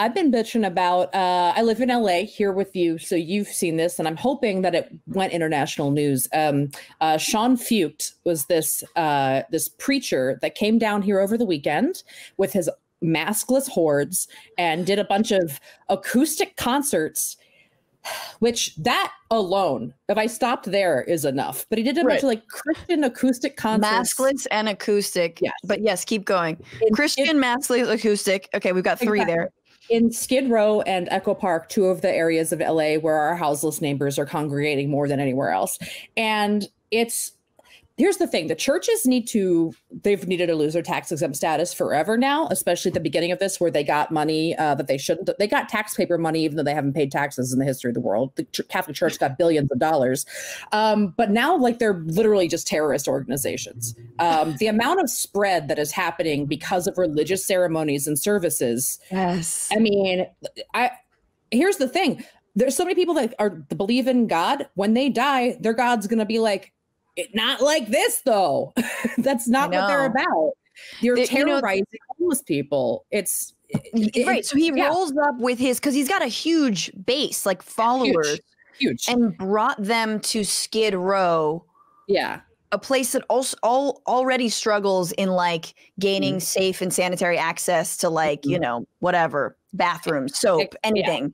I've been bitching about, I live in LA here with you, so you've seen this, and I'm hoping that it went international news. Sean Feucht was this, this preacher that came down here over the weekend with his maskless hordes and did a bunch of acoustic concerts, which that alone, if I stopped there, is enough. But he did a bunch of like Christian acoustic concerts. Maskless and acoustic. Yes. But yes, keep going. Christian, maskless, acoustic. Okay, we've got three there. In Skid Row and Echo Park, two of the areas of LA where our houseless neighbors are congregating more than anywhere else. And it's, here's the thing, the churches need to, they've needed to lose their tax exempt status forever now, especially at the beginning of this where they got money that they shouldn't, they got taxpayer money even though they haven't paid taxes in the history of the world. The Catholic Church got billions of dollars. But now like they're literally just terrorist organizations. The amount of spread that is happening because of religious ceremonies and services. Yes. I mean, here's the thing. There's so many people that believe in God. When they die, their God's going to be like, not like this though. That's not what they're about. You're terrorizing homeless people. Right. So he rolls up with his, because he's got a huge base, like followers, huge, and brought them to Skid Row. Yeah. A place that also already struggles in like gaining safe and sanitary access to like, you know, whatever, bathrooms, soap, anything. Yeah.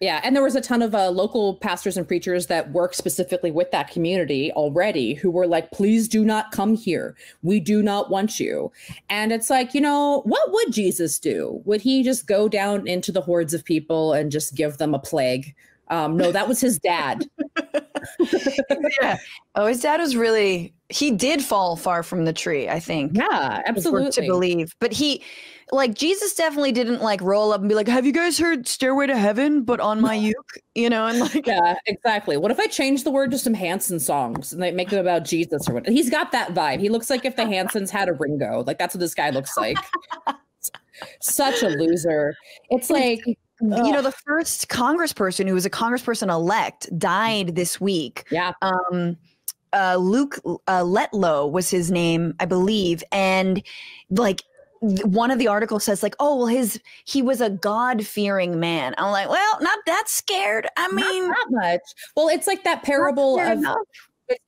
Yeah, and there was a ton of local pastors and preachers that work specifically with that community already who were like, please do not come here. We do not want you. And it's like, you know, what would Jesus do? Would he just go down into the hordes of people and just give them a plague? No, that was his dad. Yeah. Oh, his dad was really, he did fall far from the tree, I think. Yeah, absolutely. To believe. But he, like, Jesus definitely didn't like roll up and be like, have you guys heard Stairway to Heaven, but on my uke, you know? And like, yeah, exactly. What if I change the word to some Hanson songs and they make them about Jesus or what? He's got that vibe. He looks like if the Hansons had a Ringo, like that's what this guy looks like. Such a loser. It's like, you know, the first congressperson who was a congressperson-elect died this week. Yeah. Luke Letlow was his name, I believe. And like one of the articles says like, oh, well, he was a God-fearing man. I'm like, well, not that scared. I mean. Not much. Well, it's like that parable of.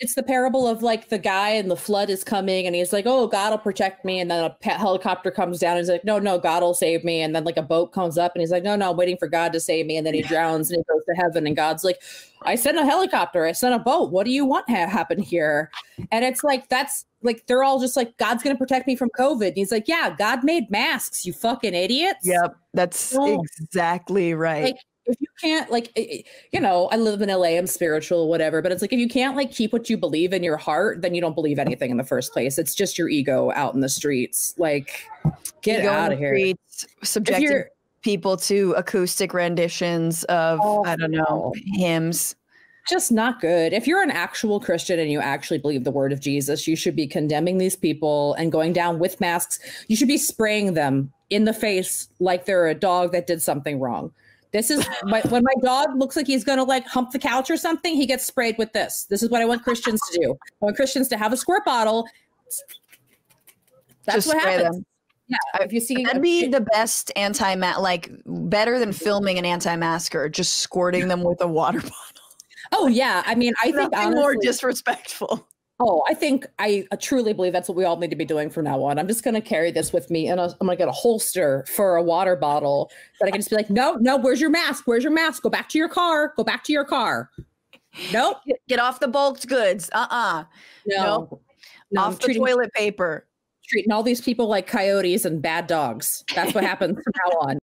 It's the parable of like the guy and the flood is coming and he's like, oh, God will protect me. And then a helicopter comes down and he's like, no, no, God will save me. And then like a boat comes up and he's like, no, no, I'm waiting for God to save me. And then he drowns and he goes to heaven. And God's like, I sent a helicopter. I sent a boat. What do you want to happen here? And it's like, that's like, they're all just like, God's going to protect me from COVID. And he's like, yeah, God made masks, you fucking idiots. Yep, that's exactly right. Like, if you can't, like, you know, I live in LA, I'm spiritual, whatever, but it's like, if you can't like keep what you believe in your heart, then you don't believe anything in the first place. It's just your ego out in the streets. Like, get out of here. Subjecting people to acoustic renditions of, I don't know, hymns. Just not good. If you're an actual Christian and you actually believe the word of Jesus, you should be condemning these people and going down with masks. You should be spraying them in the face like they're a dog that did something wrong. This is when my dog looks like he's going to like hump the couch or something, he gets sprayed with this. This is what I want Christians to do. I want Christians to have a squirt bottle. That's just what happens. Them. Yeah. If you see, that'd be the best anti-mask, like better than filming an anti-masker, just squirting them with a water bottle. Oh yeah. I mean, I think honestly, more disrespectful. Oh, I think I truly believe that's what we all need to be doing from now on. I'm just going to carry this with me and I'm going to get a holster for a water bottle that I can just be like, no, no, where's your mask? Where's your mask? Go back to your car. Go back to your car. Nope. Get off the bulked goods. No. Off the toilet paper. Treating all these people like coyotes and bad dogs. That's what happens from now on.